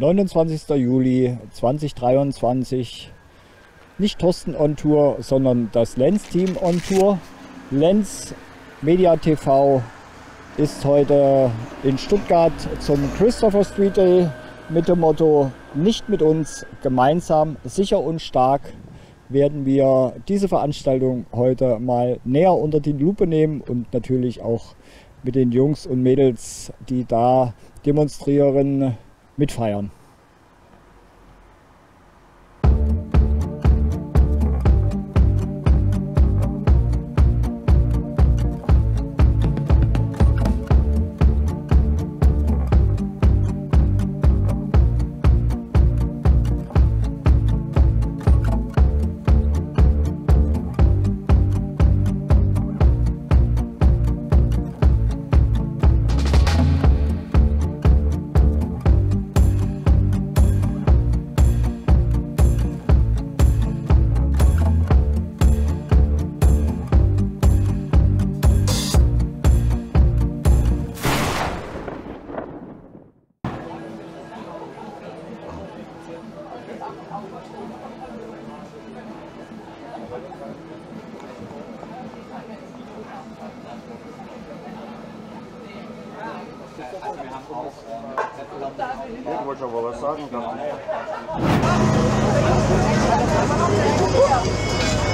29. Juli 2023. Nicht Thorsten on Tour, sondern das Lenz Team on Tour. Lenz Media TV ist heute in Stuttgart zum Christopher Street Day mit dem Motto: Nicht mit uns, gemeinsam, sicher und stark. Werden wir diese Veranstaltung heute mal näher unter die Lupe nehmen und natürlich auch mit den Jungs und Mädels, die da demonstrieren, mitfeiern.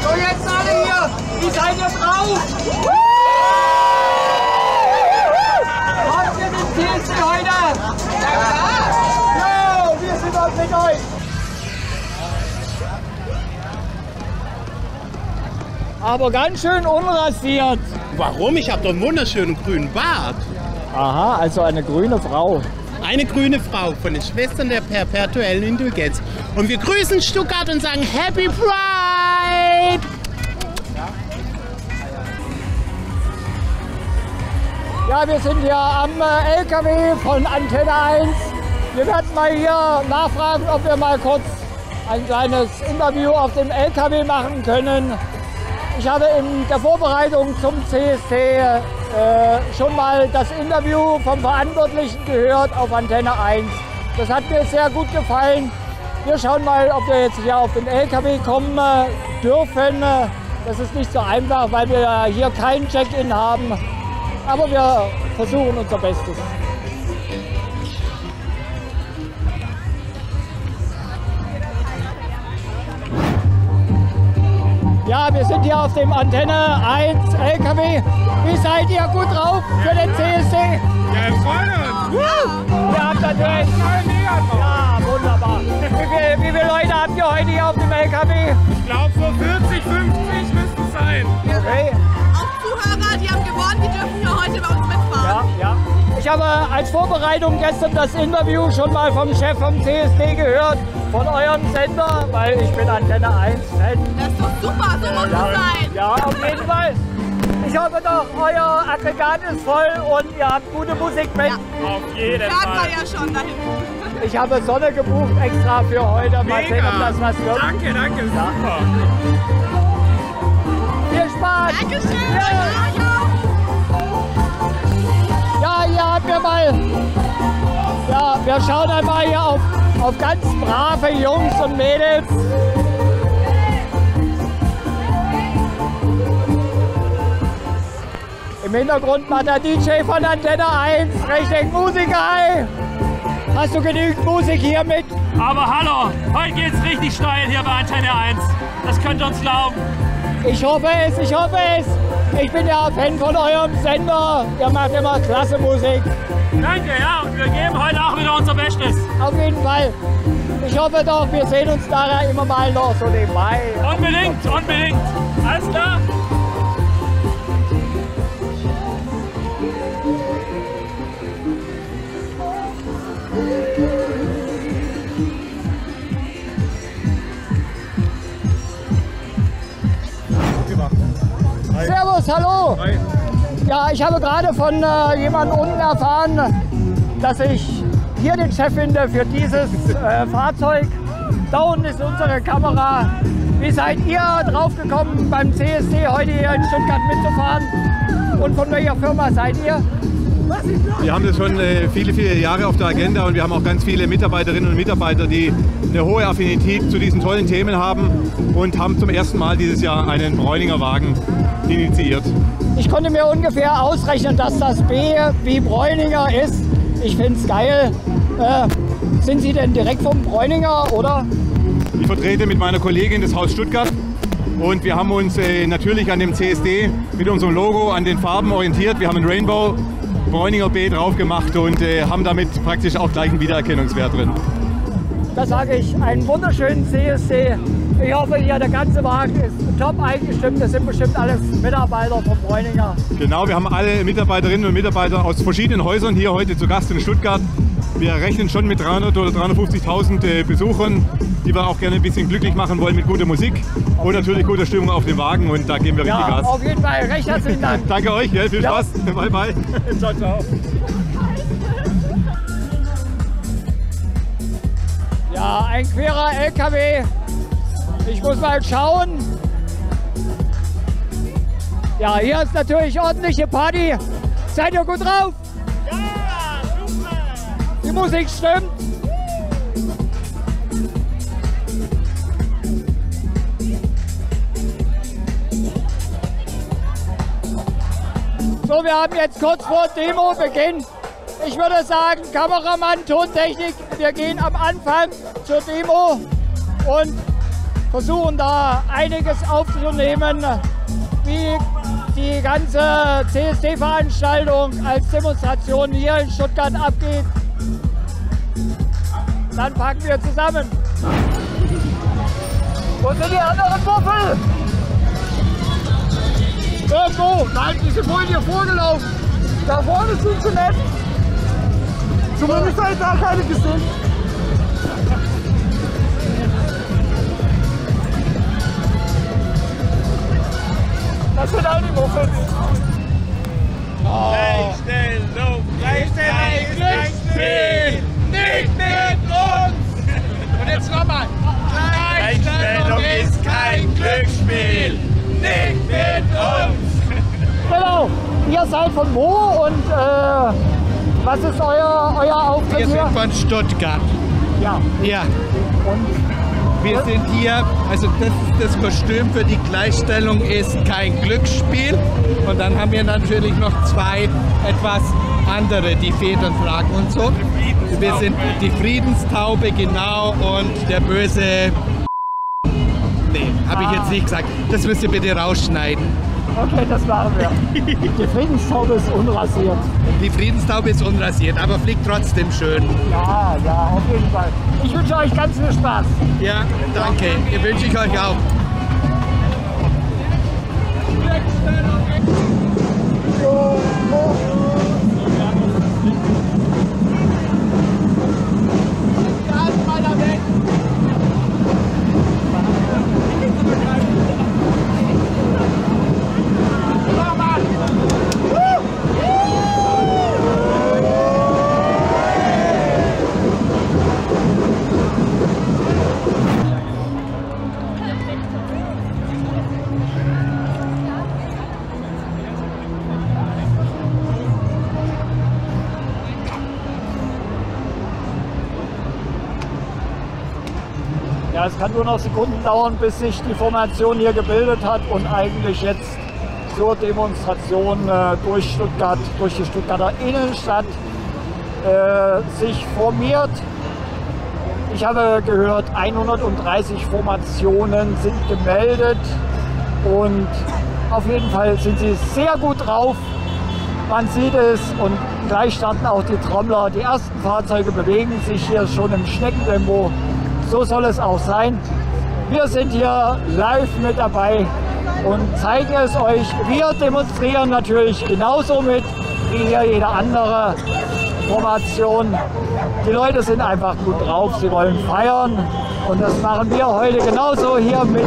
So, jetzt alle hier! Wie seid ihr drauf? Habt ihr den CSD heute? Ja! Jo, wir sind heute mit euch! Aber ganz schön unrasiert! Warum? Ich habe doch einen wunderschönen grünen Bart! Aha, also eine grüne Frau. Eine grüne Frau von den Schwestern der Perpetuellen Intelligenz. Und wir grüßen Stuttgart und sagen Happy Pride! Ja, wir sind hier am LKW von Antenne 1. Wir werden mal hier nachfragen, ob wir mal kurz ein kleines Interview auf dem LKW machen können. Ich hatte in der Vorbereitung zum CSD schon mal das Interview vom Verantwortlichen gehört auf Antenne 1. Das hat mir sehr gut gefallen. Wir schauen mal, ob wir jetzt hier auf den LKW kommen dürfen. Das ist nicht so einfach, weil wir hier kein Check-in haben. Aber wir versuchen unser Bestes. Ja, wir sind hier auf dem Antenne 1 LKW. Wie seid ihr? Gut drauf für den CSD? Ja, wir freuen uns. Wir haben natürlich... Ja, wunderbar. Wie viele Leute habt ihr heute hier auf dem LKW? Ich glaube, so 40, 50 müssten es sein. Okay. Auch Zuhörer, die haben gewonnen, die dürfen hier heute bei uns mitfahren. Ja, ja. Ich habe als Vorbereitung gestern das Interview schon mal vom Chef vom CSD gehört. Von eurem Sender, weil ich bin Antenne 1 Fan. Das ist doch super, so muss es sein. Ja, auf jeden Fall. Ich hoffe doch, euer Aggregat ist voll und ihr habt gute Musik mit. Ja. Auf jeden Fall. War ja schon dahin. Ich habe Sonne gebucht extra für heute. Mal mega. Sehen, ob das was wird. Danke, danke, super. Viel Spaß. Dankeschön. Ja, ja, hier habt ihr mal... Ja, wir schauen einmal hier auf ganz brave Jungs und Mädels. Im Hintergrund macht der DJ von Antenne 1 richtig Musik ein. Hast du genügend Musik hier mit? Aber hallo, heute geht's richtig steil hier bei Antenne 1. Das könnt ihr uns glauben. Ich hoffe es, ich hoffe es. Ich bin ja Fan von eurem Sender. Ihr macht immer klasse Musik. Danke, ja, und wir geben heute auch wieder unser Bestes. Auf jeden Fall. Ich hoffe doch, wir sehen uns daher immer mal noch so nebenbei. Unbedingt, unbedingt. Alles klar. Servus, hallo. Hi. Ja, ich habe gerade von jemandem unten erfahren, dass ich hier den Chef finde für dieses Fahrzeug. Da unten ist unsere Kamera. Wie seid ihr drauf gekommen, beim CSD heute hier in Stuttgart mitzufahren? Und von welcher Firma seid ihr? Wir haben das schon viele, viele Jahre auf der Agenda und wir haben auch ganz viele Mitarbeiterinnen und Mitarbeiter, die eine hohe Affinität zu diesen tollen Themen haben und haben zum ersten Mal dieses Jahr einen Breuninger Wagen initiiert. Ich konnte mir ungefähr ausrechnen, dass das B wie Breuninger ist. Ich finde es geil. Sind Sie denn direkt vom Breuninger, oder? Ich vertrete mit meiner Kollegin das Haus Stuttgart. Und wir haben uns natürlich an dem CSD mit unserem Logo, an den Farben orientiert. Wir haben ein Rainbow Breuninger B drauf gemacht und haben damit praktisch auch gleich einen Wiedererkennungswert drin. Da sage ich einen wunderschönen CSD. Ich hoffe, hier der ganze Wagen ist top eingestimmt. Das sind bestimmt alles Mitarbeiter von Breuninger. Genau, wir haben alle Mitarbeiterinnen und Mitarbeiter aus verschiedenen Häusern hier heute zu Gast in Stuttgart. Wir rechnen schon mit 300 oder 350.000 Besuchern, die wir auch gerne ein bisschen glücklich machen wollen mit guter Musik auf und natürlich guter Stimmung auf dem Wagen, und da geben wir richtig Gas. Auf jeden Fall, recht herzlichen Dank. Danke euch, ja, viel Spaß. Bye bye. Ciao, ciao. Ja, ein querer LKW. Ich muss mal schauen. Ja, hier ist natürlich ordentliche Party. Seid ihr gut drauf? Die Musik stimmt. So, wir haben jetzt kurz vor Demo-Beginn. Ich würde sagen, Kameramann, Tontechnik, wir gehen am Anfang zur Demo und versuchen da einiges aufzunehmen, wie die ganze CSD-Veranstaltung als Demonstration hier in Stuttgart abgeht. Dann packen wir zusammen. Wo sind die anderen Würfel? Irgendwo. Nein, die sind vorhin hier vorgelaufen. Da vorne sind sie nett. Zumindest habe ich da keine gesehen. Das sind auch die Würfel. Gleichstellung, Gleichstellung, nicht mit uns! Und jetzt nochmal. Gleichstellung ist kein Glücksspiel. Nicht mit uns! Genau. Ihr seid von wo und was ist euer Auftritt hier? Wir sind von Stuttgart. Ja. Ja. Und wir sind hier, also das ist das Kostüm für die Gleichstellung ist kein Glücksspiel. Und dann haben wir natürlich noch zwei etwas andere, die Federn tragen und so. Wir sind die Friedenstaube, genau, und der böse... Nee, habe ich jetzt nicht gesagt. Das müsst ihr bitte rausschneiden. Okay, das machen wir. Die Friedenstaube ist unrasiert. Die Friedenstaube ist unrasiert, aber fliegt trotzdem schön. Ja, ja, auf jeden Fall. Ich wünsche euch ganz viel Spaß. Ja, danke. Ihr wünsche ich euch auch. Es kann nur noch Sekunden dauern, bis sich die Formation hier gebildet hat und eigentlich jetzt zur Demonstration durch Stuttgart, durch die Stuttgarter Innenstadt sich formiert. Ich habe gehört, 130 Formationen sind gemeldet und auf jeden Fall sind sie sehr gut drauf. Man sieht es und gleich starten auch die Trommler. Die ersten Fahrzeuge bewegen sich hier schon im Schneckentempo. So soll es auch sein. Wir sind hier live mit dabei und zeigen es euch. Wir demonstrieren natürlich genauso mit wie hier jede andere Formation. Die Leute sind einfach gut drauf, sie wollen feiern und das machen wir heute genauso hier mit.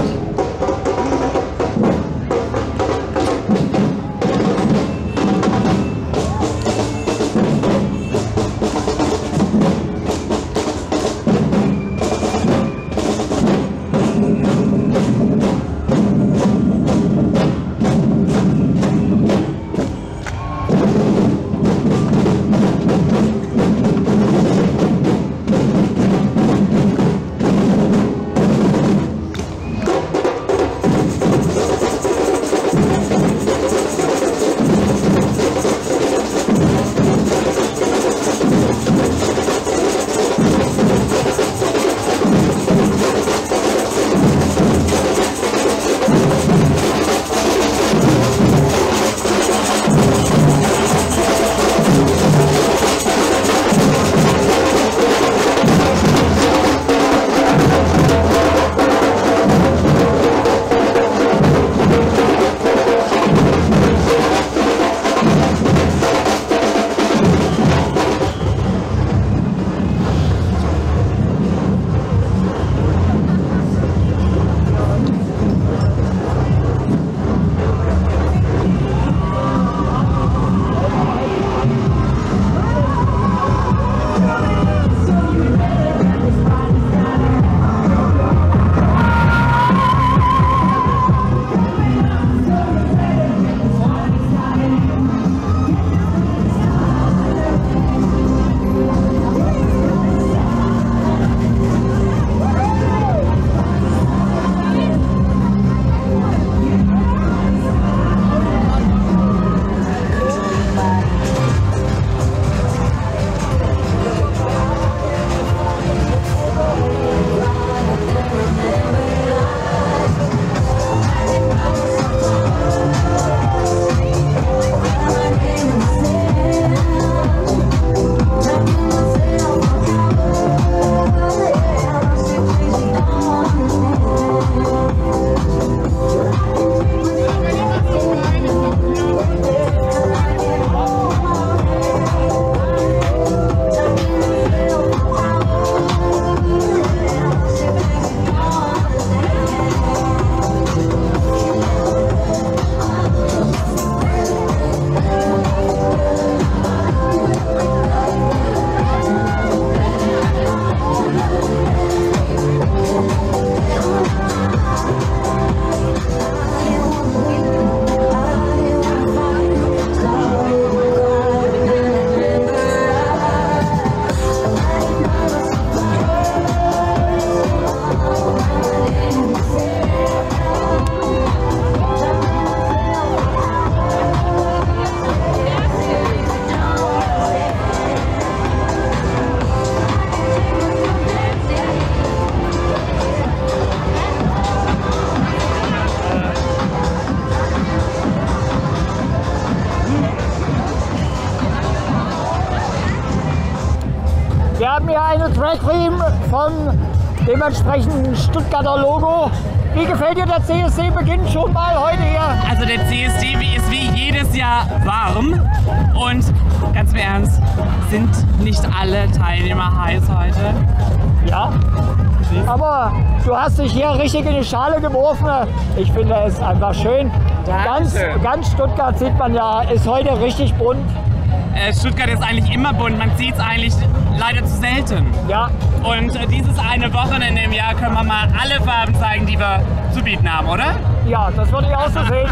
haben hier eine Drag Queen vom dementsprechenden Stuttgarter Logo. Wie gefällt dir der CSD? Beginnt schon mal heute hier. Also der CSD ist wie jedes Jahr warm und ganz im Ernst, sind nicht alle Teilnehmer heiß heute. Ja, aber du hast dich hier richtig in die Schale geworfen. Ich finde es einfach schön. Ganz Stuttgart sieht man ja, ist heute richtig bunt. Stuttgart ist eigentlich immer bunt, man sieht es eigentlich leider zu selten. Ja. Und dieses eine Wochenende im Jahr können wir mal alle Farben zeigen, die wir zu bieten haben, oder? Ja, das würde ich auch so sehen.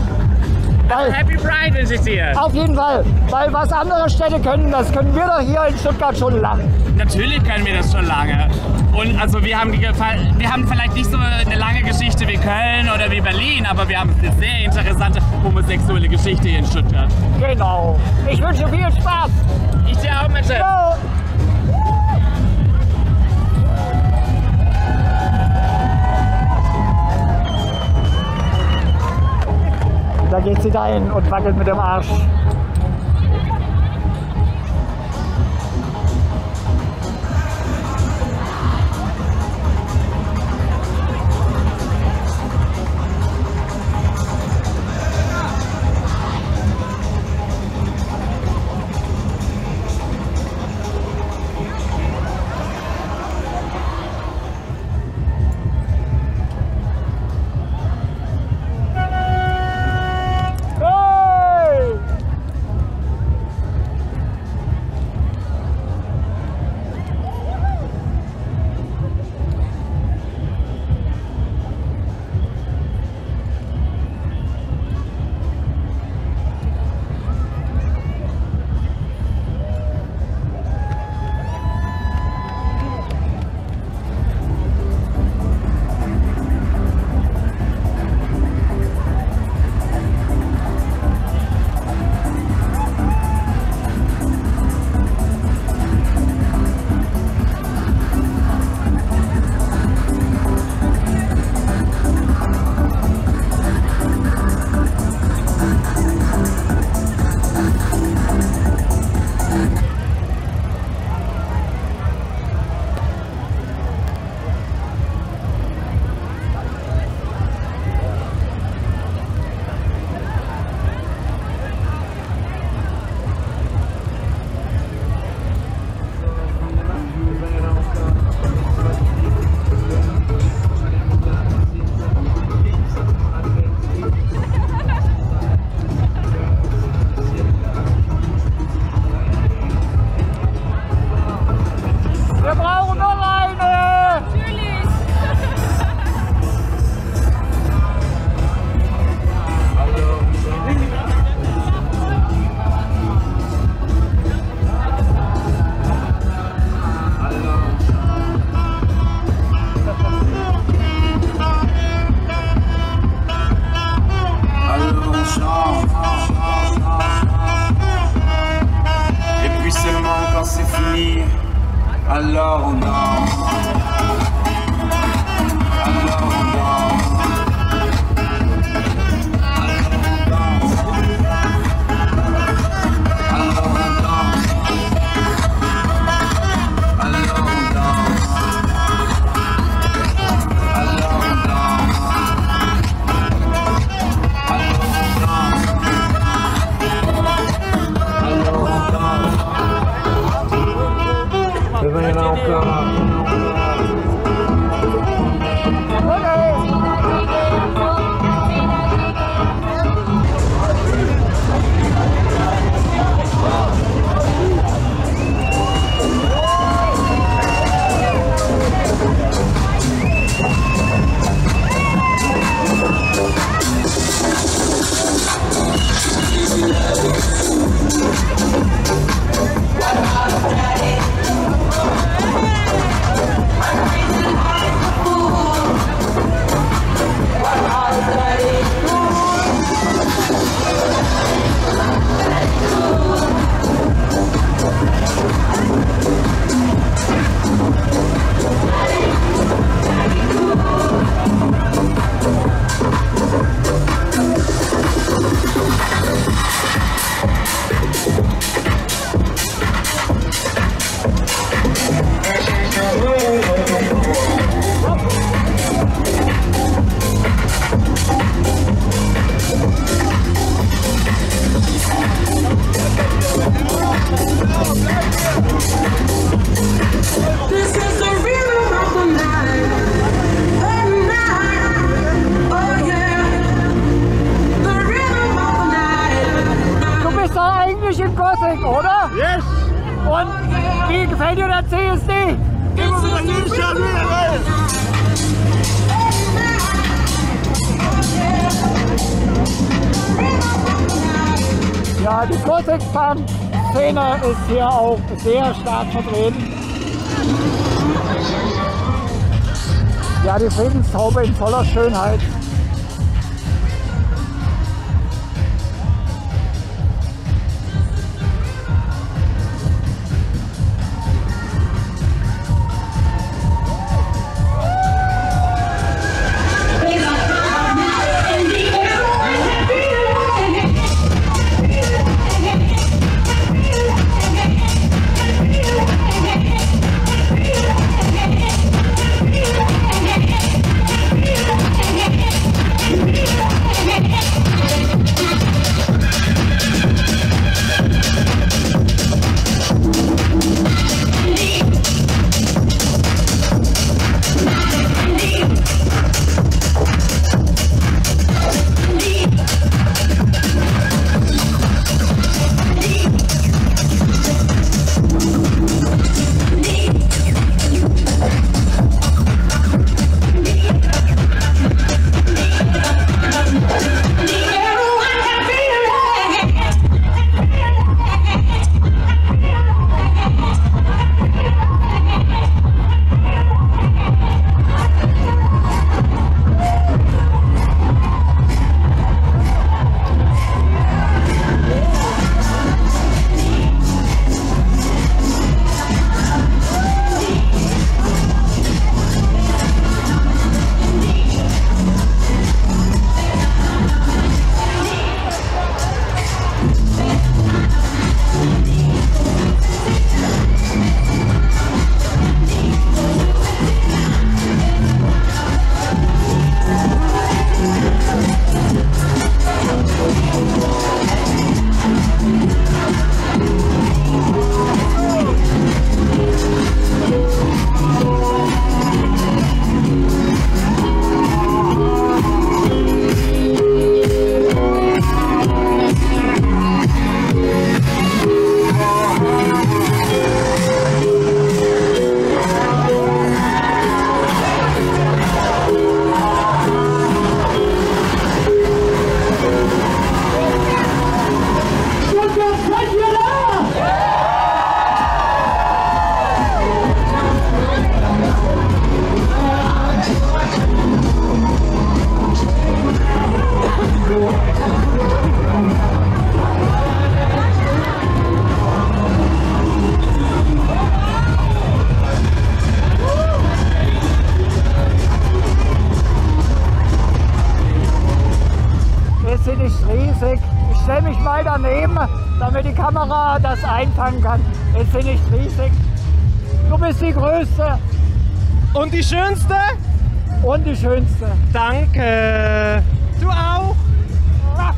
Weil, Happy Pride wünsche ich dir. Auf jeden Fall, weil was andere Städte können, das können wir doch hier in Stuttgart schon lange. Natürlich können wir das schon lange. Und also wir haben vielleicht nicht so eine lange Geschichte wie Köln oder wie Berlin, aber wir haben eine sehr interessante homosexuelle Geschichte hier in Stuttgart. Genau. Ich wünsche viel Spaß. Ich dir auch, Mensch. Ciao. Da geht sie dahin und wackelt mit dem Arsch. What about daddy? CSD! Gehen wir mal hier schon wieder raus! Ja, die Kurzexpan-Szene ist hier auch sehr stark vertreten. Ja, die Friedenstaube in voller Schönheit. Das einfangen kann. Jetzt bin ich riesig. Du bist die Größte. Und die Schönste? Und die Schönste. Danke. Du auch. Ja.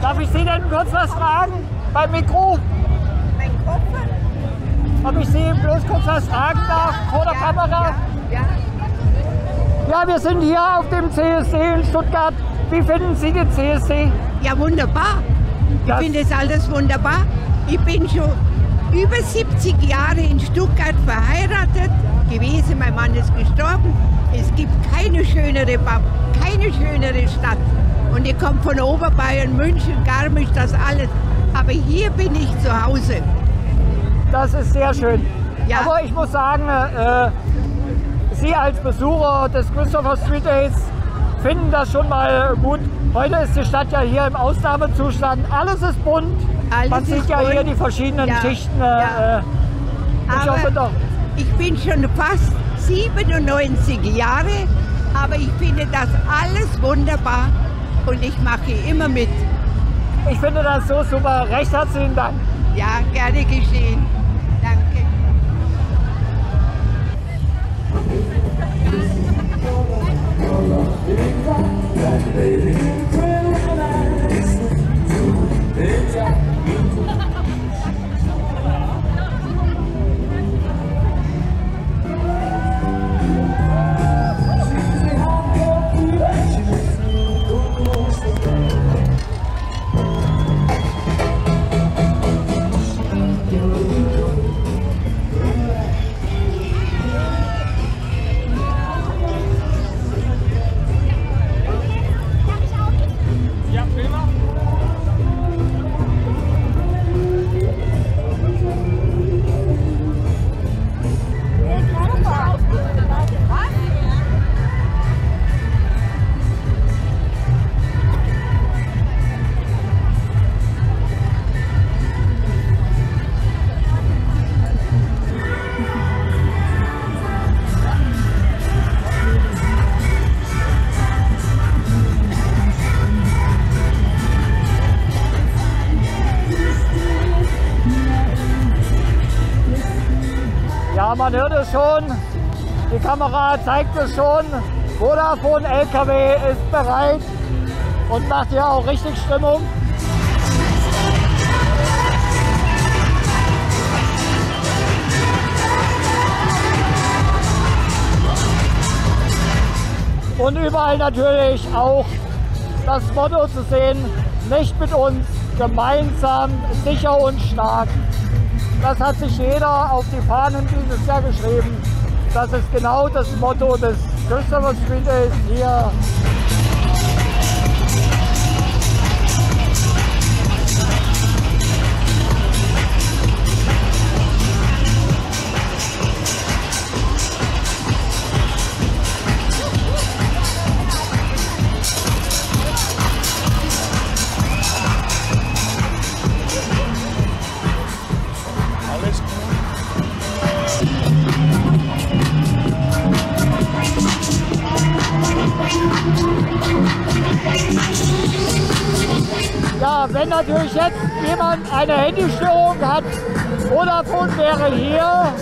Darf ich Sie denn kurz was fragen? Beim Mikro? Ob ich Sie bloß kurz was fragen darf? Vor der Kamera? Ja, wir sind hier auf dem CSD in Stuttgart. Wie finden Sie den CSD? Ja, wunderbar. Ich finde es alles wunderbar. Ich bin schon über 70 Jahre in Stuttgart verheiratet gewesen. Mein Mann ist gestorben. Es gibt keine schönere, Stadt. Und ich komme von Oberbayern, München, Garmisch, das alles. Aber hier bin ich zu Hause. Das ist sehr schön. Ja. Aber ich muss sagen, Sie als Besucher des Christopher Street Days finden das schon mal gut. Heute ist die Stadt ja hier im Ausnahmezustand. Alles ist bunt. Man sieht ja hier die verschiedenen Schichten. Ja. Ich hoffe doch. Ich bin schon fast 97 Jahre, aber ich finde das alles wunderbar und ich mache immer mit. Ich finde das so super. Recht herzlichen Dank. Ja, gerne geschehen. Danke. Man hört es schon, die Kamera zeigt es schon, Vodafone LKW ist bereit und macht ja auch richtig Stimmung. Und überall natürlich auch das Motto zu sehen, nicht mit uns, gemeinsam, sicher und stark. Das hat sich jeder auf die Fahnen dieses Jahr geschrieben. Das ist genau das Motto des Christopher Street Days hier. Wenn natürlich jetzt jemand eine Handystörung hat, Vodafone wäre hier.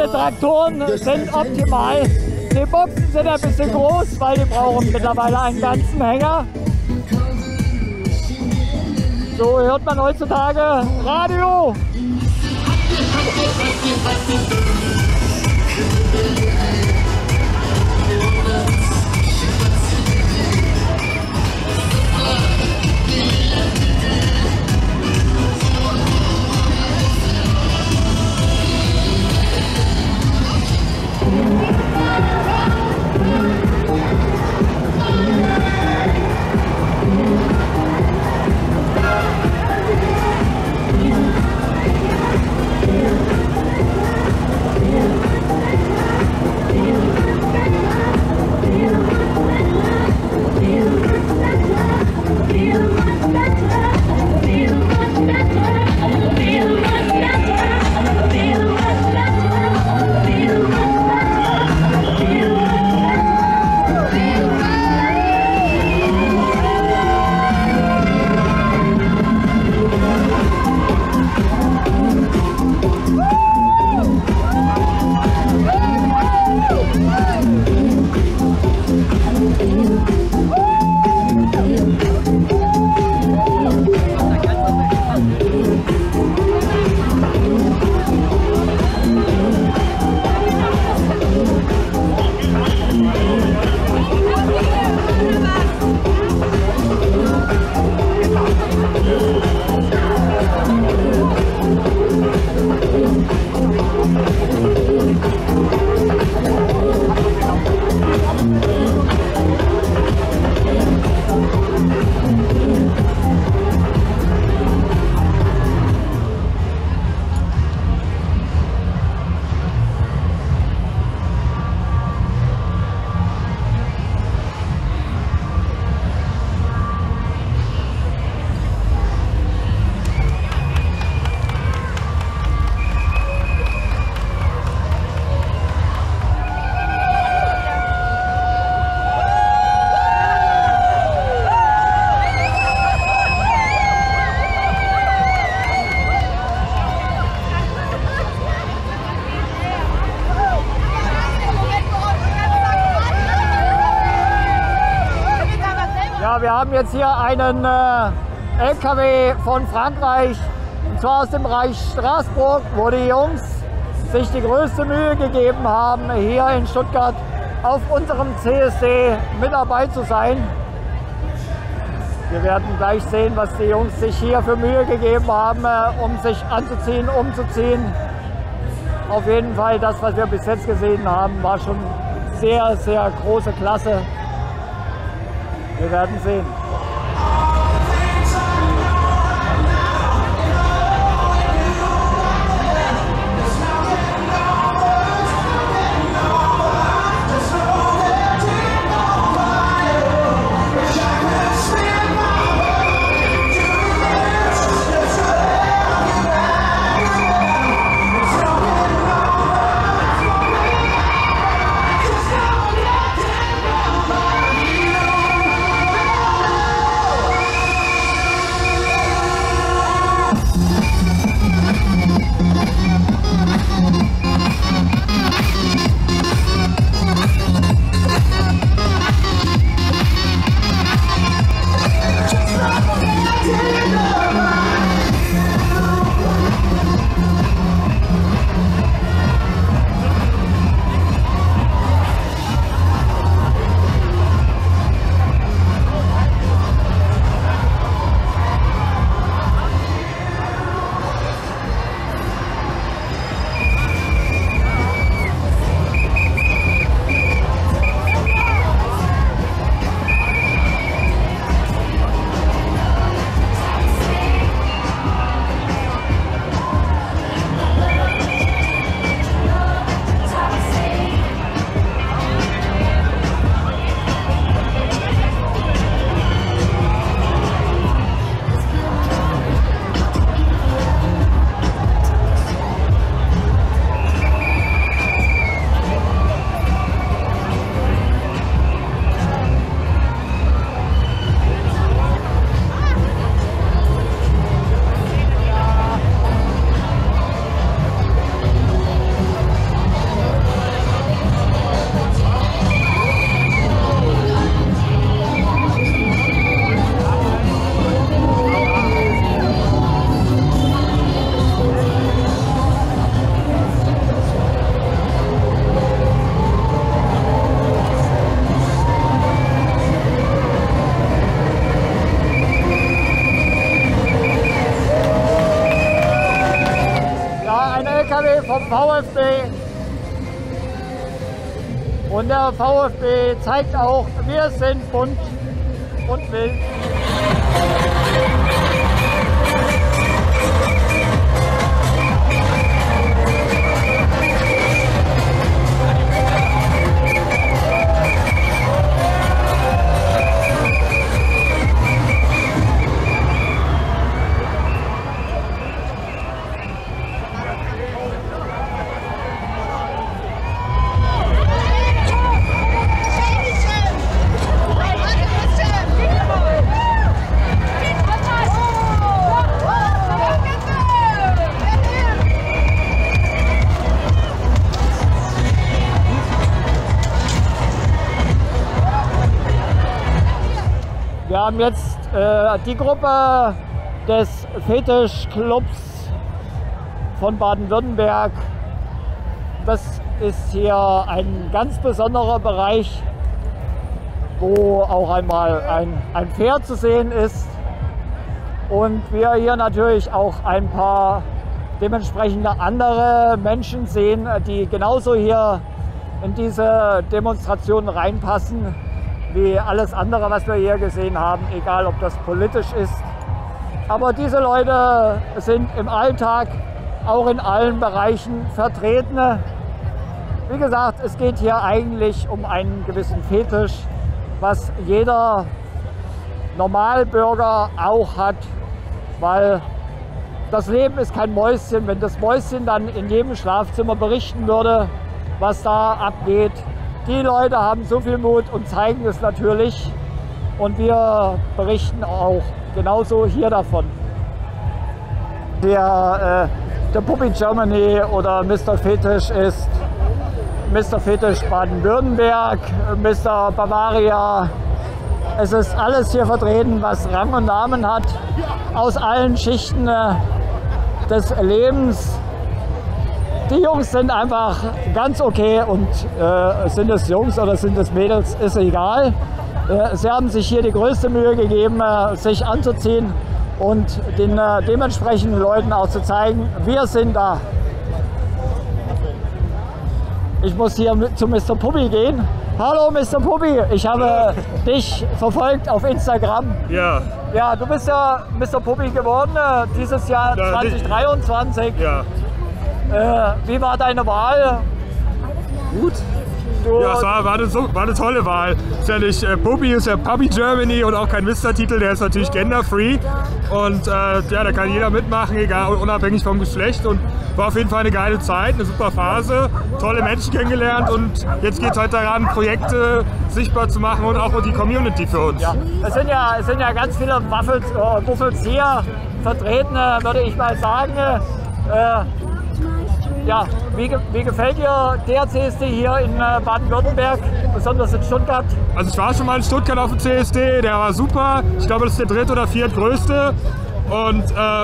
Diese Traktoren sind optimal. Die Boxen sind ein bisschen groß, weil die brauchen mittlerweile einen ganzen Hänger. So hört man heutzutage Radio. Wir haben jetzt hier einen LKW von Frankreich, und zwar aus dem Bereich Straßburg, wo die Jungs sich die größte Mühe gegeben haben, hier in Stuttgart auf unserem CSD mit dabei zu sein. Wir werden gleich sehen, was die Jungs sich hier für Mühe gegeben haben, um sich anzuziehen, umzuziehen. Auf jeden Fall, das, was wir bis jetzt gesehen haben, war schon sehr, sehr große Klasse. Wir werden sehen. VfB. Und der VfB zeigt auch, wir sind bunt und wild. Wir haben jetzt die Gruppe des Fetischclubs von Baden-Württemberg. Das ist hier ein ganz besonderer Bereich, wo auch einmal ein Pferd zu sehen ist. Und wir hier natürlich auch ein paar dementsprechende andere Menschen sehen, die genauso hier in diese Demonstration reinpassen, wie alles andere, was wir hier gesehen haben, egal ob das politisch ist. Aber diese Leute sind im Alltag auch in allen Bereichen vertreten. Wie gesagt, es geht hier eigentlich um einen gewissen Fetisch, was jeder Normalbürger auch hat, weil das Leben ist kein Mäuschen. Wenn das Mäuschen dann in jedem Schlafzimmer berichten würde, was da abgeht, die Leute haben so viel Mut und zeigen es natürlich, und wir berichten auch genauso hier davon. Der Puppy Germany oder Mr. Fetisch ist Mr. Fetisch Baden-Württemberg, Mr. Bavaria. Es ist alles hier vertreten, was Rang und Namen hat, aus allen Schichten des Lebens. Die Jungs sind einfach ganz okay, und sind es Jungs oder sind es Mädels, ist egal. Sie haben sich hier die größte Mühe gegeben, sich anzuziehen und den dementsprechenden Leuten auch zu zeigen, wir sind da. Ich muss hier zu Mr. Puppy gehen. Hallo Mr. Puppy, ich habe dich verfolgt auf Instagram. Ja. Ja, du bist ja Mr. Puppy geworden dieses Jahr 2023. Ja. Wie war deine Wahl? Gut. Ja, es war eine tolle Wahl. Ist ja nicht Puppy, ist ja Puppy Germany und auch kein Mister-Titel, der ist natürlich genderfree. Und ja, da kann jeder mitmachen, egal, unabhängig vom Geschlecht. Und war auf jeden Fall eine geile Zeit, eine super Phase, tolle Menschen kennengelernt, und jetzt geht es halt daran, Projekte sichtbar zu machen und auch die Community für uns. Ja. Es sind ja ganz viele Wuffels hier vertreten, würde ich mal sagen. Ja, wie gefällt dir der CSD hier in Baden-Württemberg, besonders in Stuttgart? Also ich war schon mal in Stuttgart auf dem CSD, der war super. Ich glaube, das ist der dritt- oder viertgrößte. Und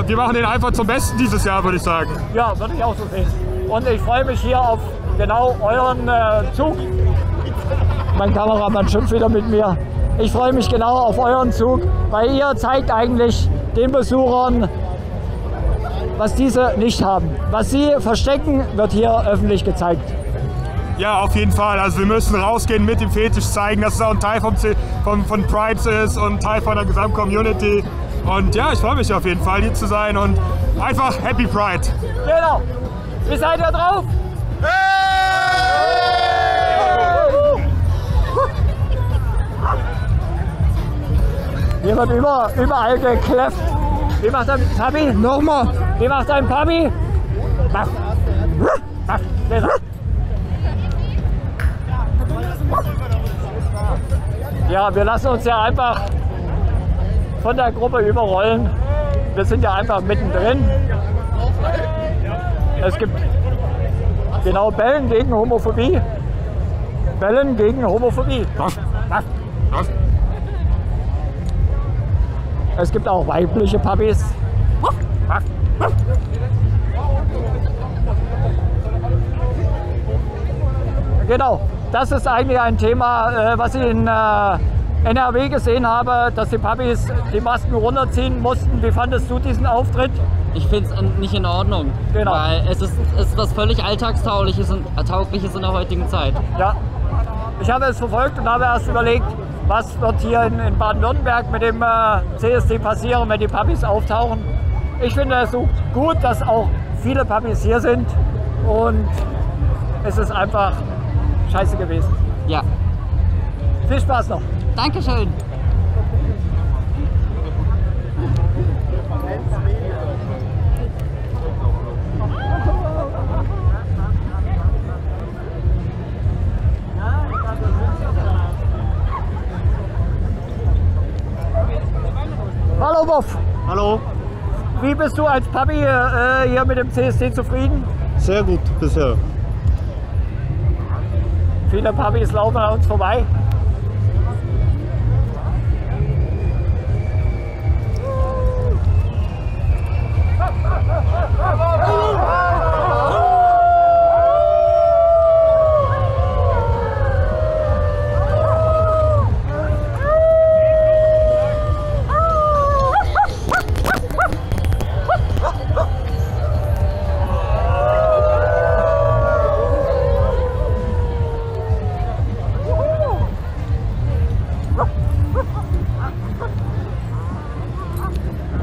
wir machen den einfach zum Besten dieses Jahr, würde ich sagen. Ja, würde ich auch so sehen. Und ich freue mich hier auf genau euren Zug. Mein Kameramann schimpft wieder mit mir. Ich freue mich genau auf euren Zug, weil ihr zeigt eigentlich den Besuchern, was diese nicht haben. Was sie verstecken, wird hier öffentlich gezeigt. Ja, auf jeden Fall. Also wir müssen rausgehen mit dem Fetisch, zeigen, dass es auch ein Teil von Pride ist und Teil von der Gesamtcommunity. Und ja, ich freue mich auf jeden Fall, hier zu sein, und einfach Happy Pride. Genau. Wie seid ihr drauf? Hier wird überall gekläfft. Wie macht dein Papi? Nochmal. Wie macht dein Papi? Ja, wir lassen uns ja einfach von der Gruppe überrollen. Wir sind ja einfach mittendrin. Es gibt genau Bellen gegen Homophobie. Bellen gegen Homophobie. Es gibt auch weibliche Puppies. Genau, das ist eigentlich ein Thema, was in NRW gesehen habe, dass die Puppies die Masken runterziehen mussten. Wie fandest du diesen Auftritt? Ich finde es nicht in Ordnung, genau. Weil es ist was völlig Alltagstaugliches und Taugliches in der heutigen Zeit. Ja, ich habe es verfolgt und habe erst überlegt, was wird hier in Baden-Württemberg mit dem CSD passieren, wenn die Puppies auftauchen. Ich finde es so gut, dass auch viele Puppies hier sind und es ist einfach scheiße gewesen. Ja. Viel Spaß noch. Dankeschön. Hallo Wolf. Hallo. Wie bist du als Puppy hier mit dem CSD zufrieden? Sehr gut bisher. Viele Puppys laufen an uns vorbei.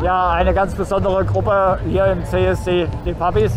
Ja, eine ganz besondere Gruppe hier im CSD, die Puppies.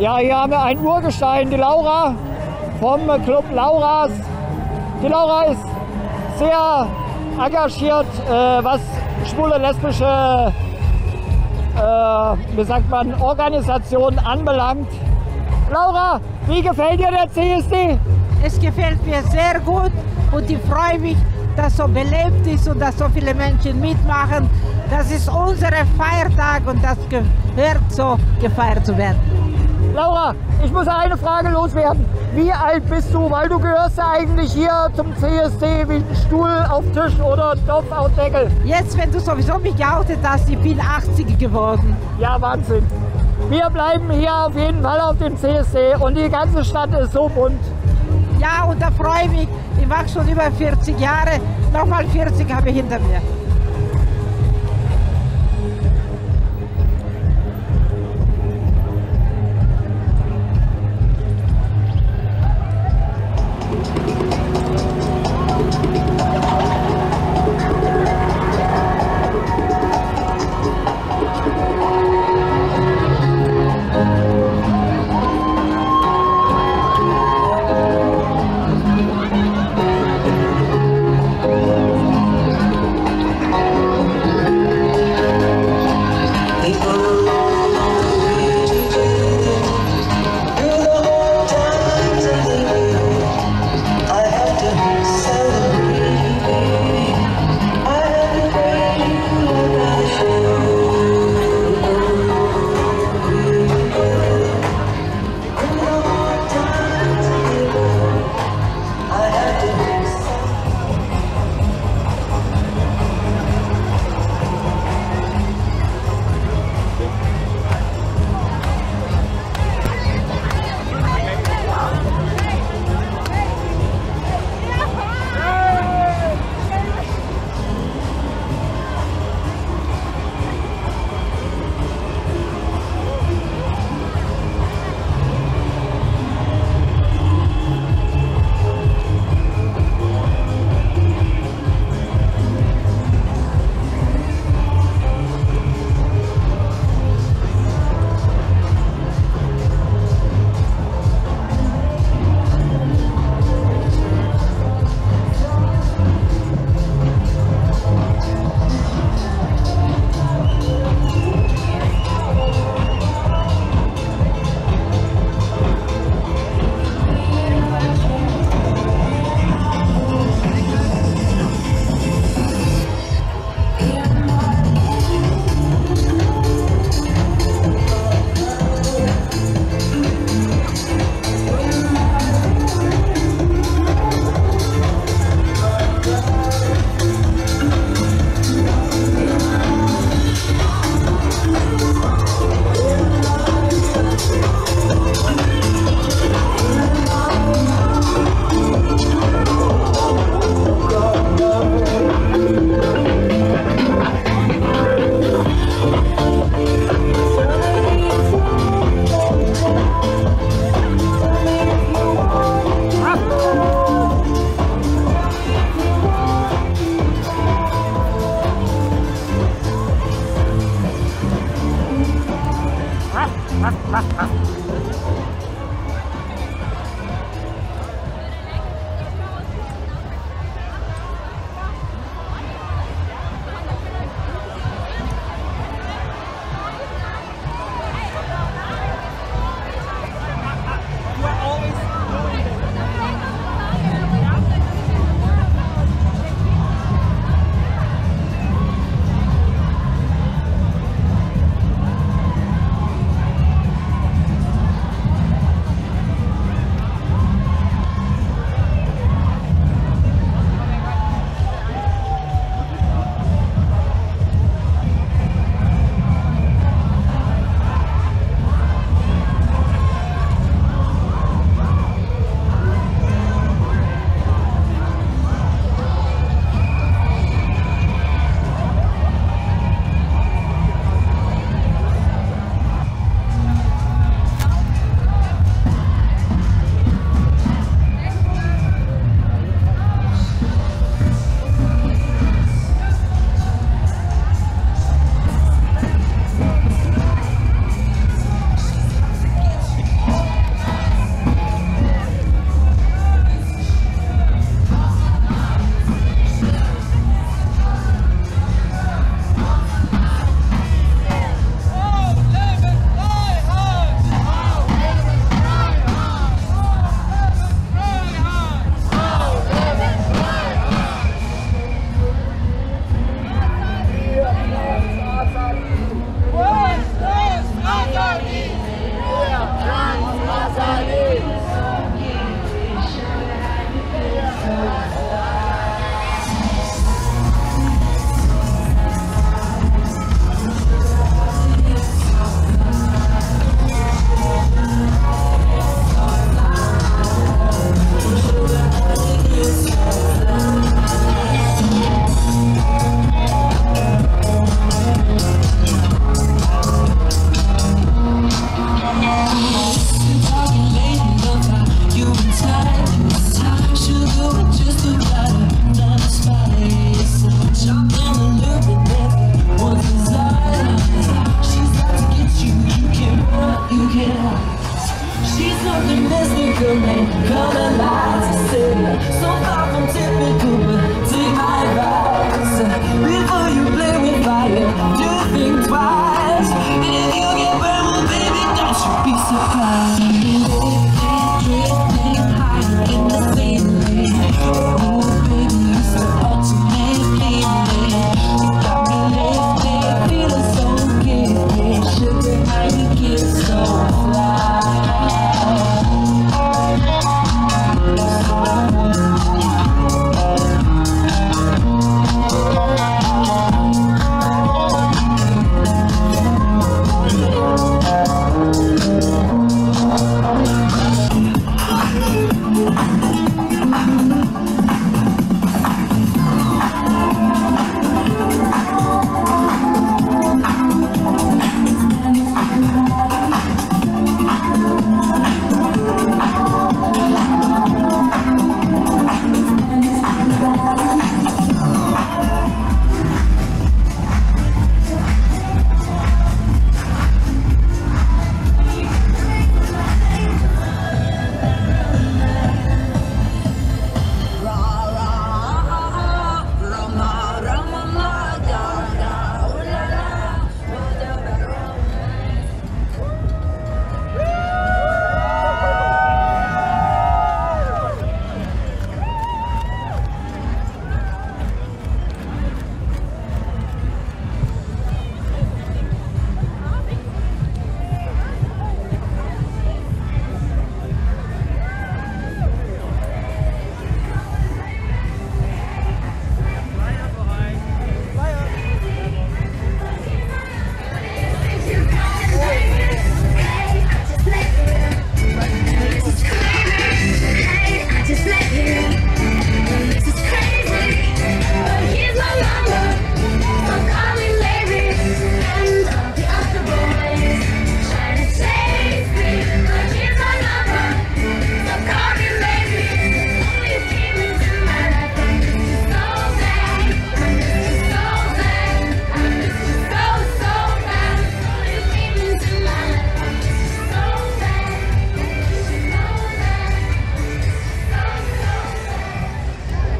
Ja, hier haben wir einen Urgestein, die Laura vom Club Lauras. Die Laura ist sehr engagiert, was schwule, lesbische, wie sagt man, Organisationen anbelangt. Laura, wie gefällt dir der CSD? Es gefällt mir sehr gut und ich freue mich, dass so belebt ist und dass so viele Menschen mitmachen. Das ist unser Feiertag und das gehört so gefeiert zu werden. Laura, ich muss eine Frage loswerden. Wie alt bist du? Weil du gehörst ja eigentlich hier zum CSD wie ein Stuhl auf Tisch oder Topf auf Deckel. Jetzt, wenn du sowieso mich geoutet hast, ich bin 80 geworden. Ja, Wahnsinn. Wir bleiben hier auf jeden Fall auf dem CSD und die ganze Stadt ist so bunt. Ja, und da freue ich mich. Ich mache schon über 40 Jahre. Nochmal 40 habe ich hinter mir.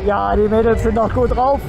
Ja, die Mädels sind noch gut drauf.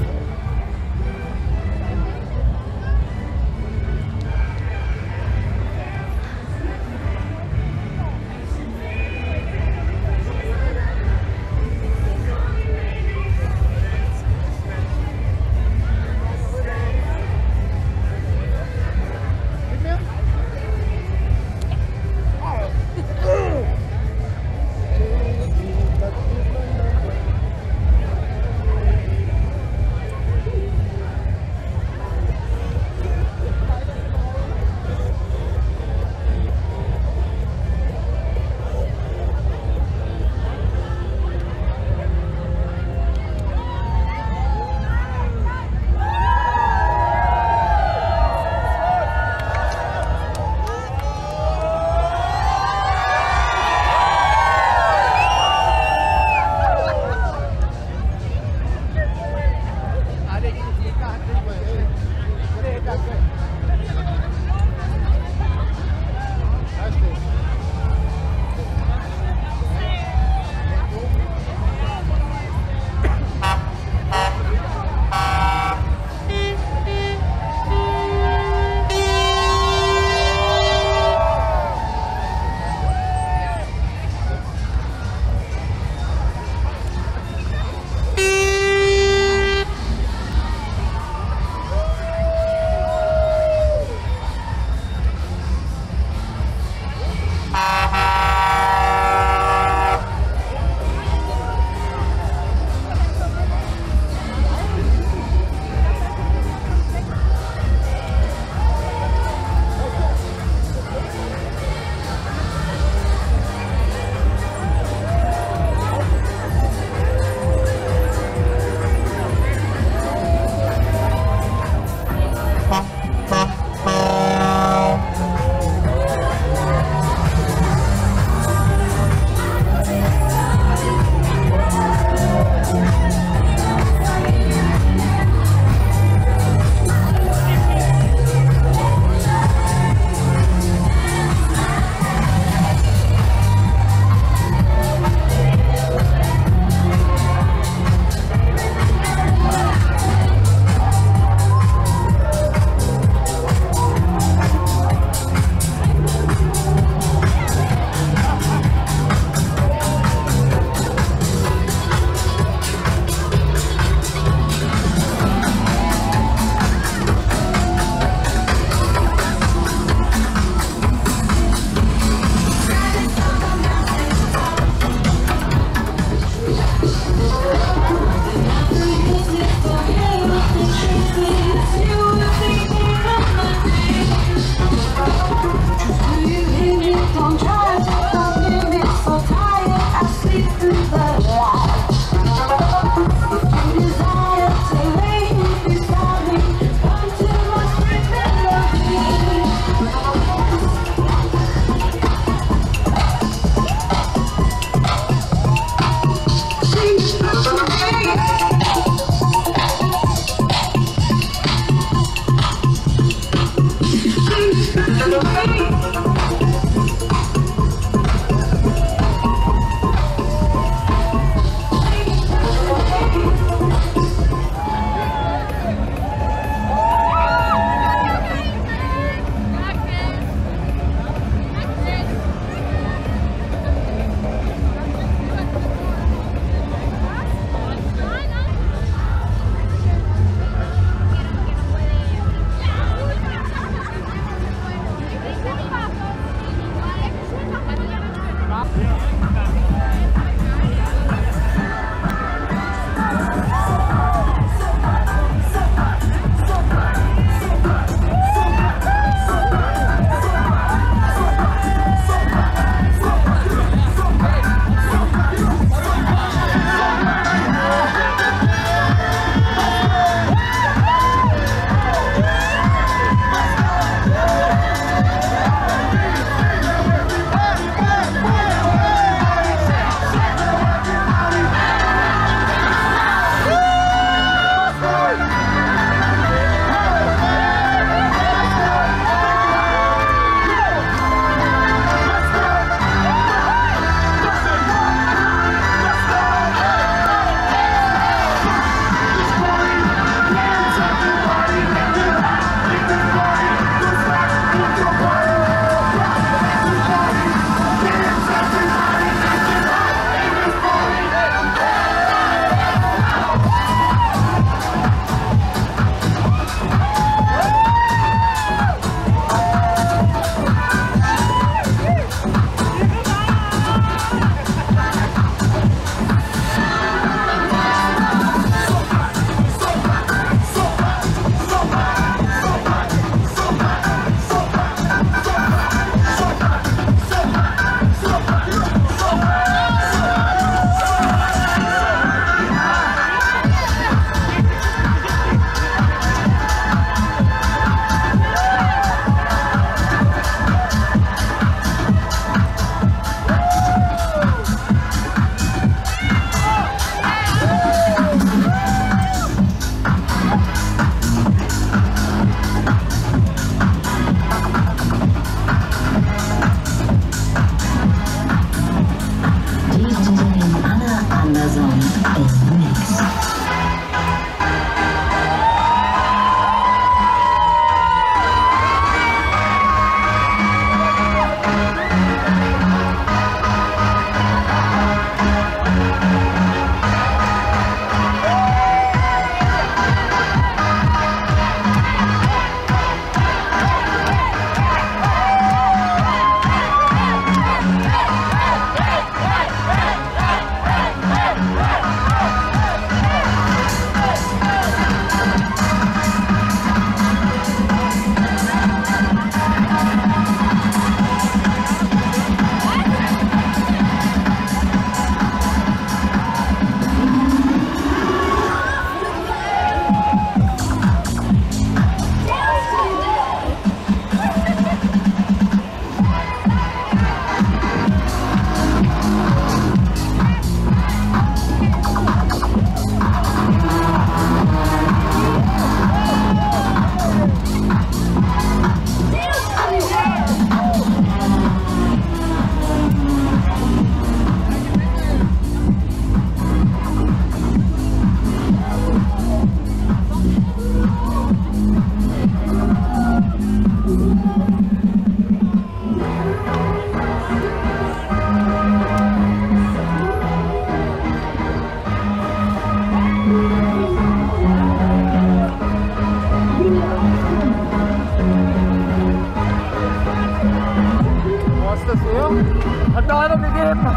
Steine gegeben.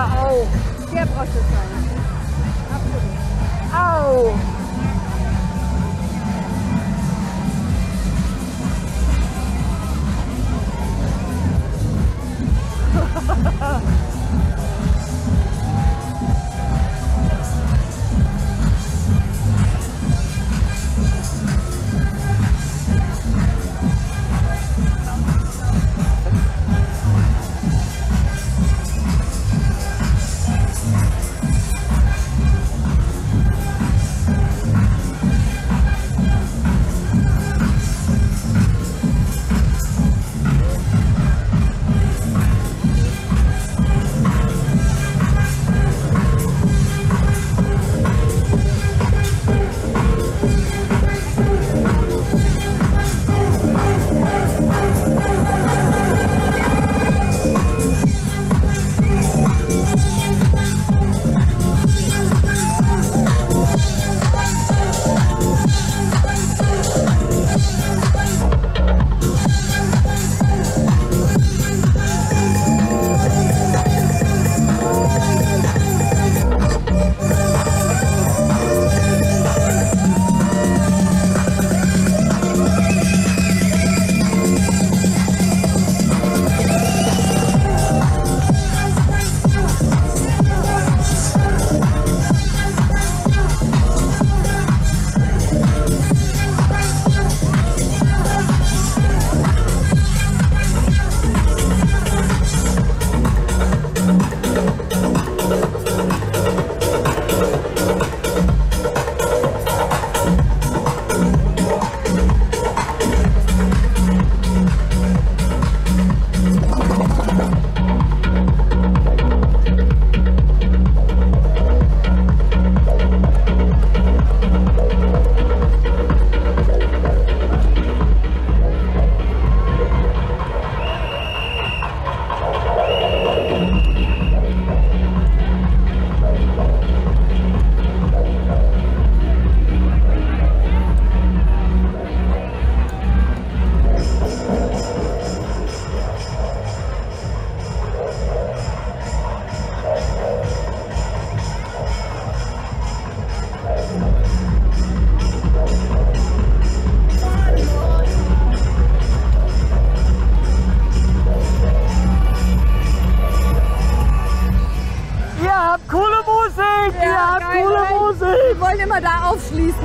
aber auch. Der braucht es sein. Absolut. Au!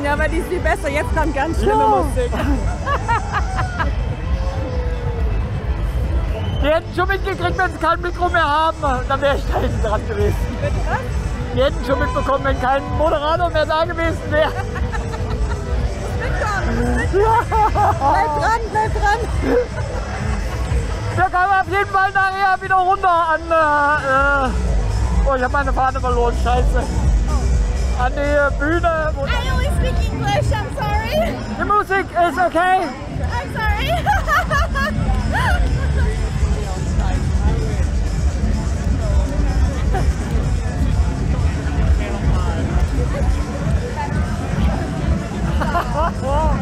Ja, aber die ist viel besser. Jetzt kommt ganz schlimme Musik. Die hätten schon mitgekriegt, wenn sie kein Mikro mehr haben. Dann wäre ich da hinten dran gewesen. Bitte was? Die hätten schon mitbekommen, wenn kein Moderator mehr da gewesen wäre. Bleib dran, bleib dran. Da kann man auf jeden Fall nachher wieder runter an... oh, ich habe meine Fahne verloren, scheiße. An die Bühne. Wo I only speak English, I'm sorry. The music is okay. I'm sorry. Okay.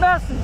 Merci.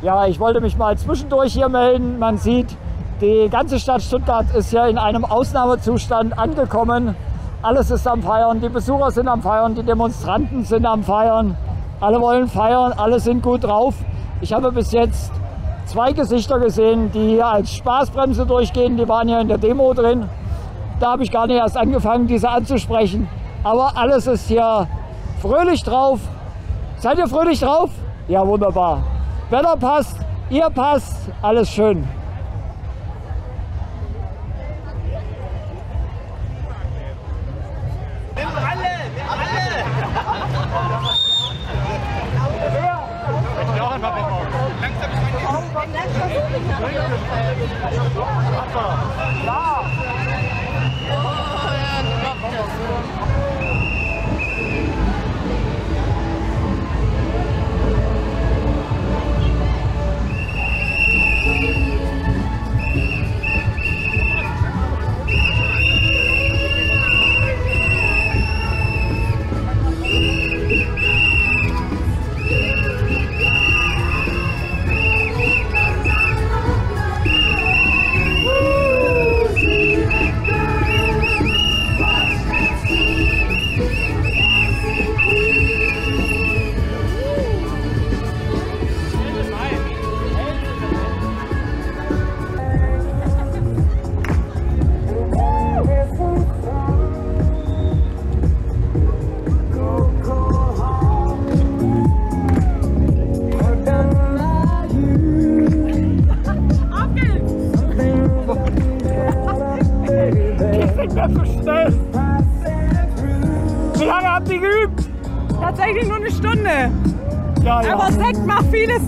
Ja, ich wollte mich mal zwischendurch hier melden. Man sieht, die ganze Stadt Stuttgart ist hier in einem Ausnahmezustand angekommen. Alles ist am Feiern, die Besucher sind am Feiern, die Demonstranten sind am Feiern. Alle wollen feiern, alle sind gut drauf. Ich habe bis jetzt 2 Gesichter gesehen, die hier als Spaßbremse durchgehen. Die waren hier in der Demo drin. Da habe ich gar nicht erst angefangen, diese anzusprechen. Aber alles ist hier fröhlich drauf. Seid ihr fröhlich drauf? Ja, wunderbar. Wetter passt, ihr passt, alles schön. singt das so schnell? Wie lange habt ihr geübt? Tatsächlich nur eine Stunde. Ja, ja. Aber Sekt macht vieles.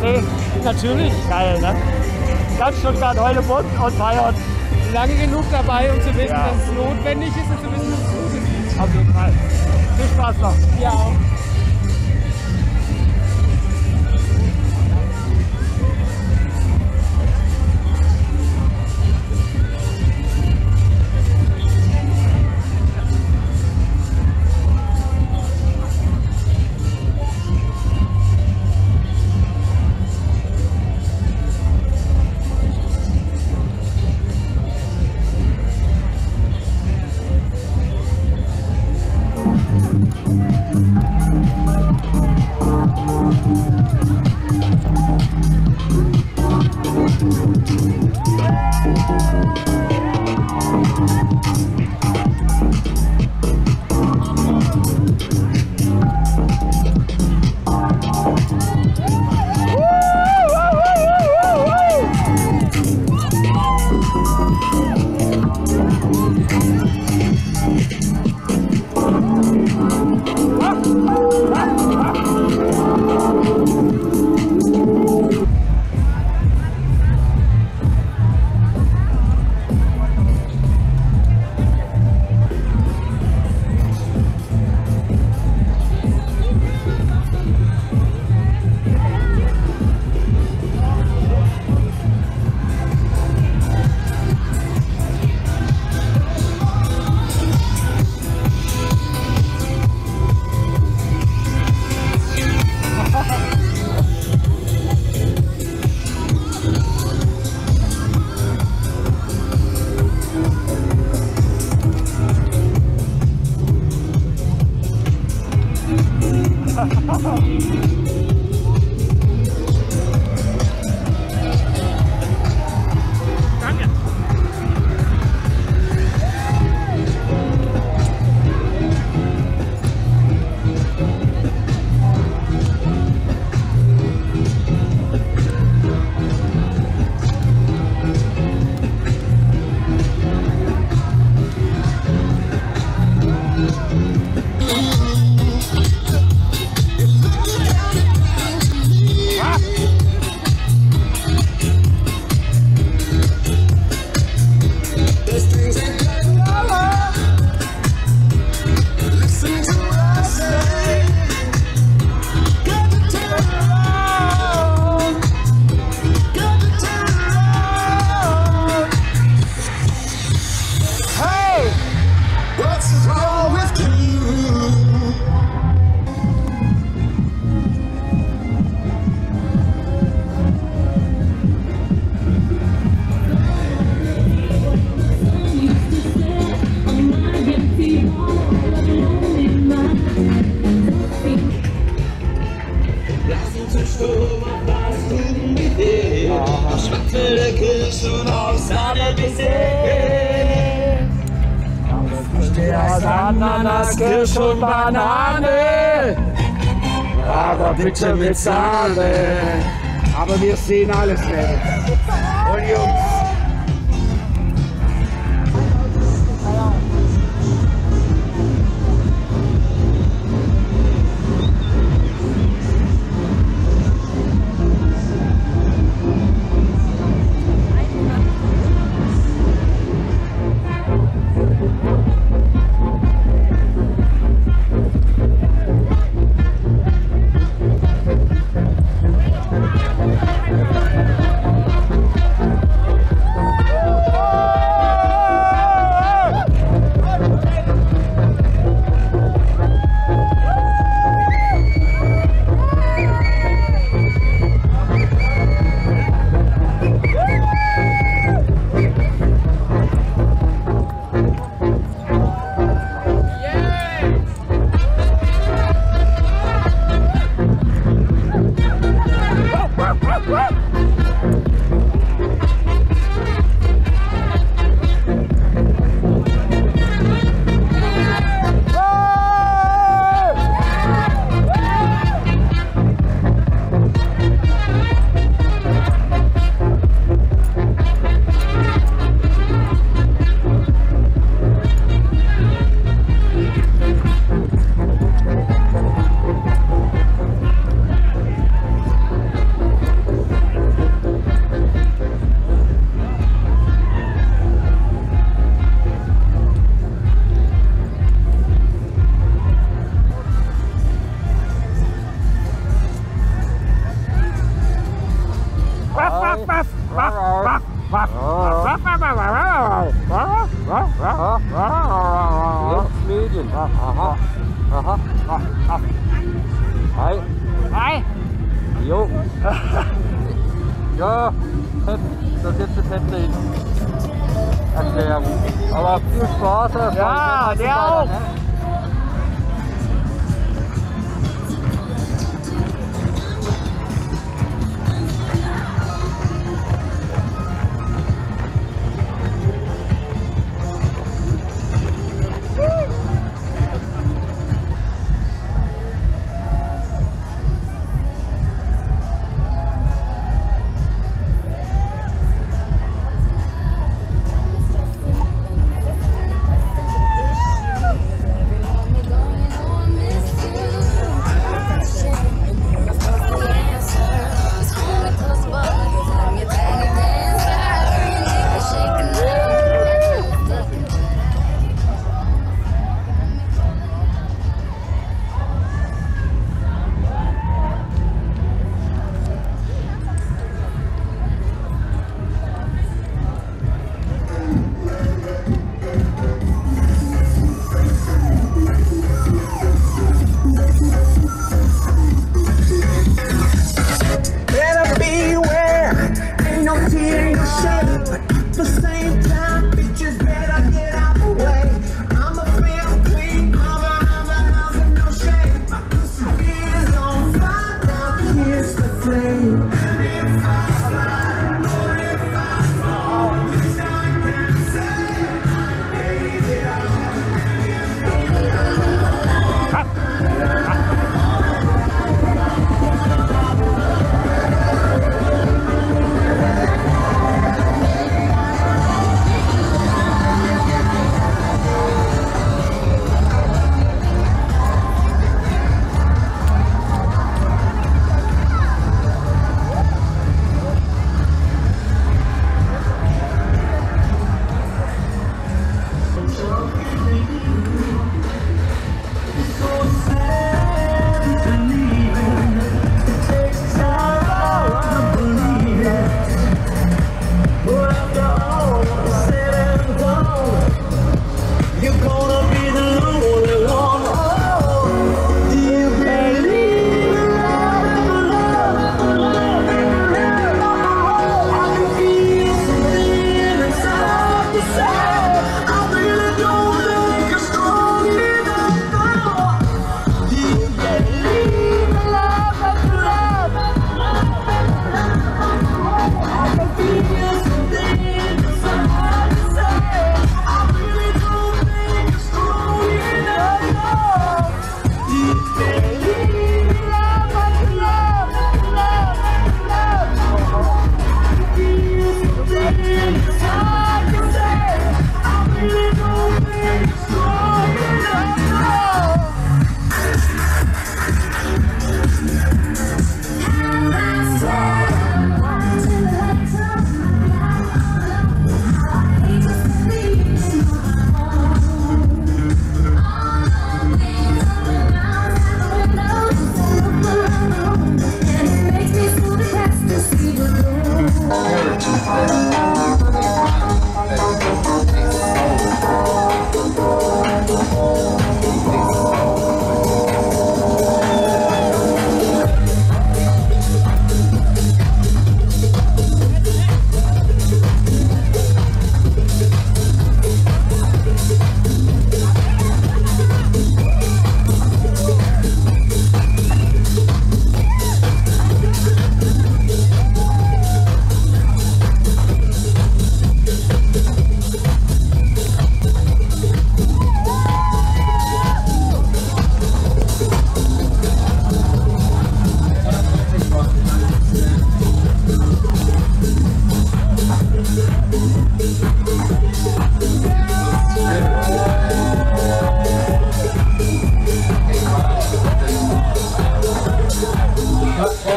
CSD. Natürlich. Geil, ne? Ganz Stuttgart heute bunt und feiert. Lange genug dabei, um zu wissen, ja, dass es notwendig ist und zu wissen, dass es gut ist. Auf jeden Fall. Viel Spaß noch. Ja. Bitte mit Sahne, aber wir sehen alles weg. Und Lenz Medien. Aha. Aha. Hi. Hi. Jo. Ja, das ist jetzt eine Fettlin-Erklärung. Aber viel Spaß. Ja, der auch.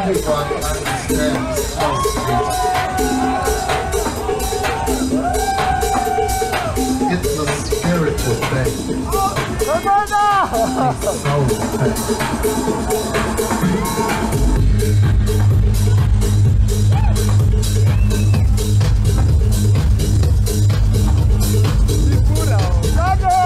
Wie cool aus. Danke!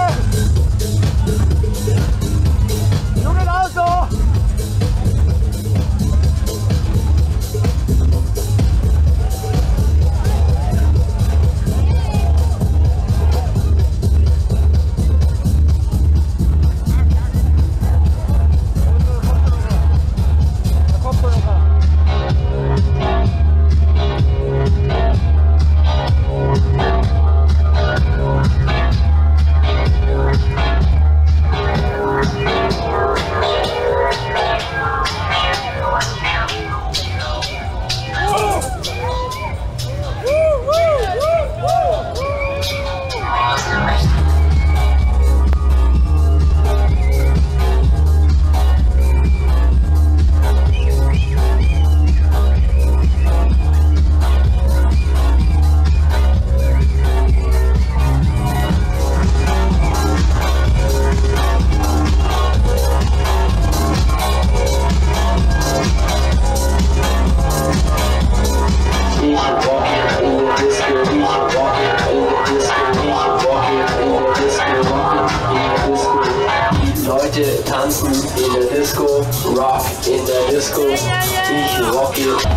möchte tanzen in der Disco, Rock in der Disco, ich rocke.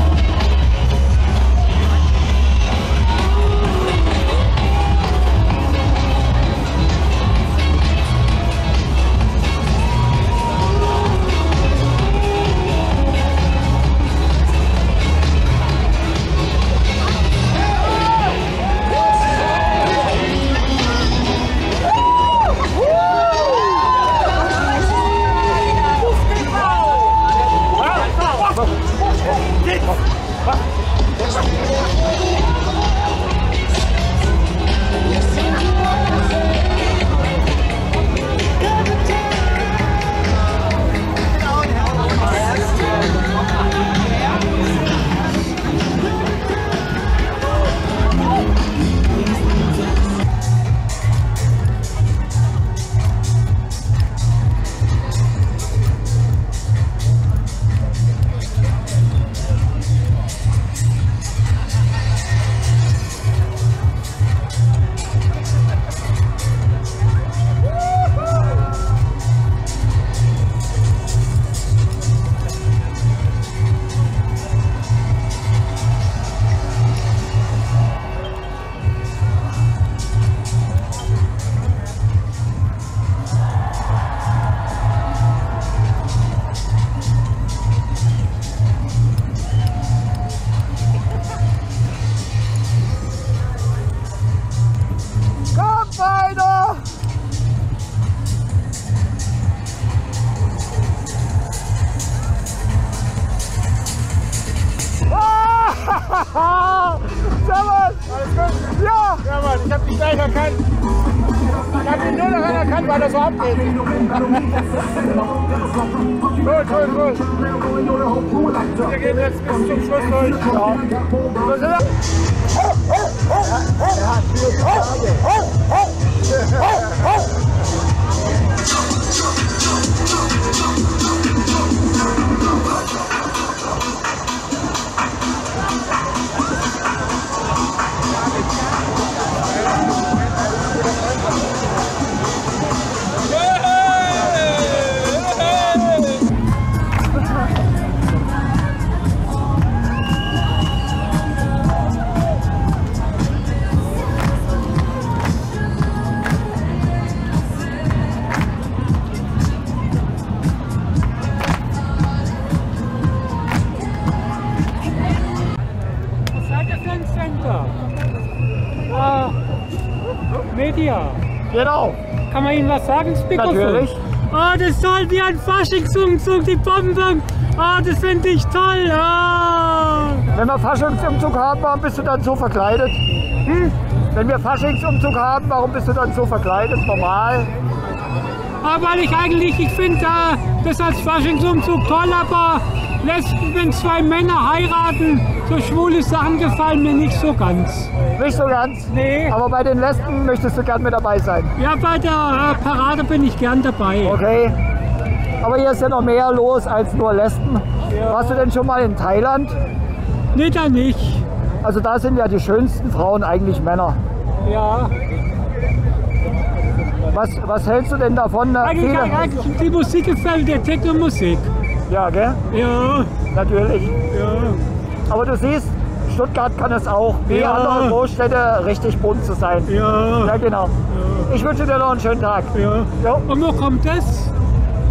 Genau. Kann man Ihnen was sagen, Spicko? Natürlich. Oh, das ist toll, wie ein Faschingsumzug, die Bomben. Oh, das finde ich toll. Oh. Wenn wir Faschingsumzug haben, warum bist du dann so verkleidet? Hm? Wenn wir Faschingsumzug haben, warum bist du dann so verkleidet? Normal. Aber weil ich eigentlich, ich finde das als Faschingsumzug toll, aber letztens, wenn zwei Männer heiraten, so schwule Sachen gefallen mir nicht so ganz. Nicht so ganz? Nee. Aber bei den Lesben möchtest du gern mit dabei sein? Ja, bei der Parade bin ich gern dabei. Okay. Aber hier ist ja noch mehr los als nur Lesben. Ja. Warst du denn schon mal in Thailand? Nee, da nicht. Also da sind ja die schönsten Frauen eigentlich Männer. Ja. Was hältst du denn davon? Eigentlich die Musik gefällt dir, Techno-Musik. Ja, gell? Ja. Natürlich. Ja. Aber du siehst, Stuttgart kann es auch, wie andere Großstädte, richtig bunt zu sein. Ja. Ja, genau. Ja. Ich wünsche dir noch einen schönen Tag. Ja. Ja. Und wo kommt das?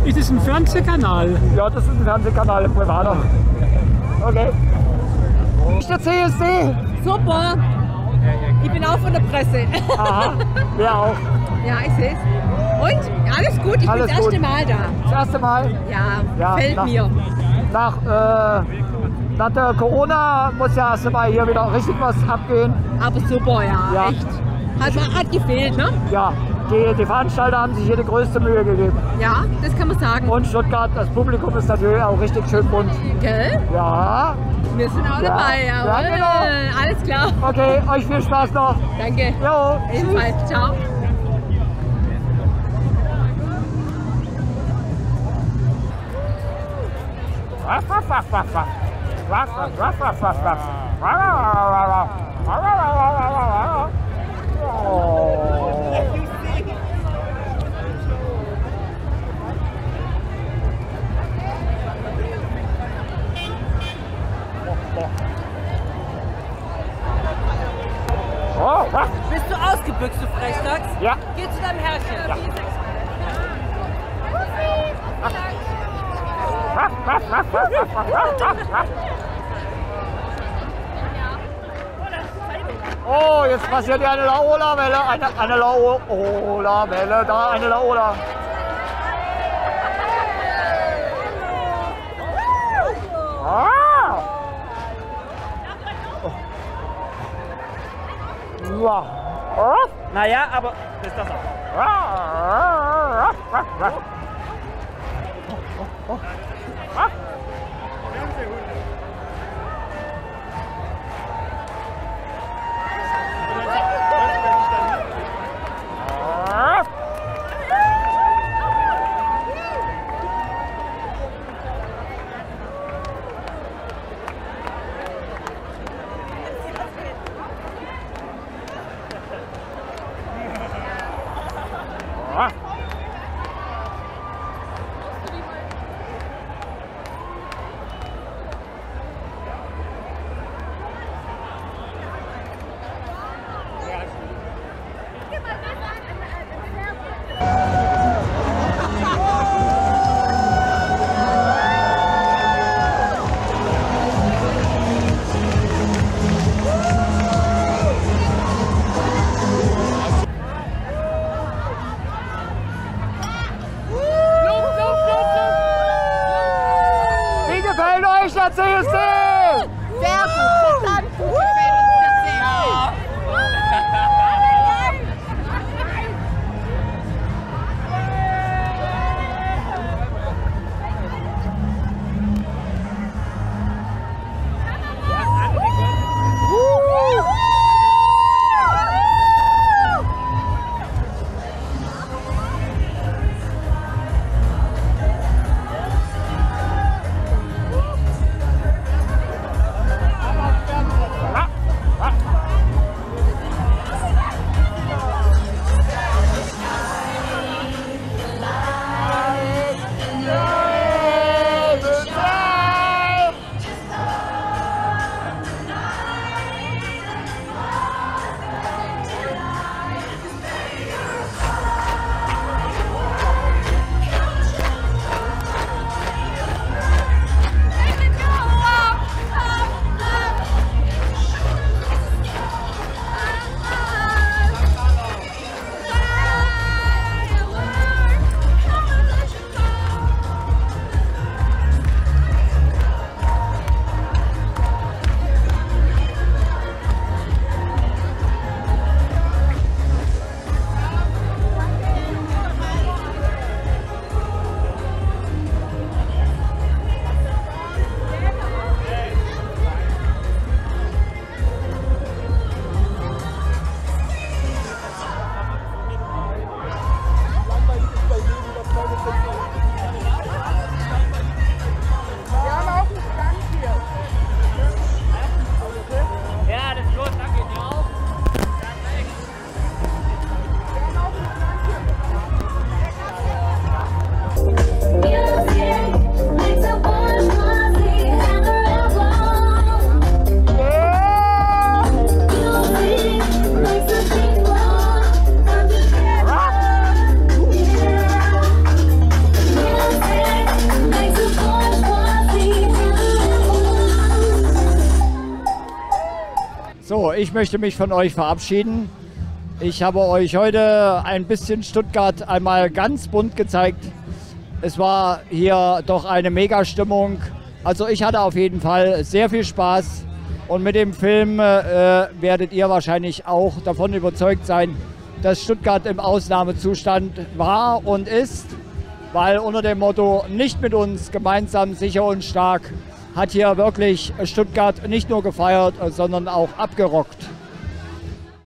Ist das ein Fernsehkanal? Ja, das ist ein Fernsehkanal, im Privater. Okay. Ich der CSD. Super. Ich bin auch von der Presse. Aha. Ja, auch. Ja, ich sehe es. Und? Alles gut, ich bin das erste Mal da. Das erste Mal? Ja, gefällt mir. Nach der Corona muss ja erst mal hier wieder richtig was abgehen. Aber super, ja. Echt. Hat gefehlt, ne? Ja, die Veranstalter haben sich hier die größte Mühe gegeben. Ja, das kann man sagen. Und Stuttgart, das Publikum ist natürlich auch richtig schön bunt. Gell? Ja. Wir sind auch dabei, ja. Ja, genau. Alles klar. Okay, euch viel Spaß noch. Danke. Jo. Ebenfalls, ciao. Herrchen. Ja. Oh, jetzt passiert hier eine Laola-Welle, eine Laola-Welle, da eine Laola. Ah! Oh. Ja. Oh. Naja, aber ist das auch. Oh. Ich möchte mich von euch verabschieden. Ich habe euch heute ein bisschen Stuttgart einmal ganz bunt gezeigt. Es war hier doch eine Mega-Stimmung. Also ich hatte auf jeden Fall sehr viel Spaß. Und mit dem Film werdet ihr wahrscheinlich auch davon überzeugt sein, dass Stuttgart im Ausnahmezustand war und ist. Weil unter dem Motto "Nicht mit uns, gemeinsam, sicher und stark" hat hier wirklich Stuttgart nicht nur gefeiert, sondern auch abgerockt.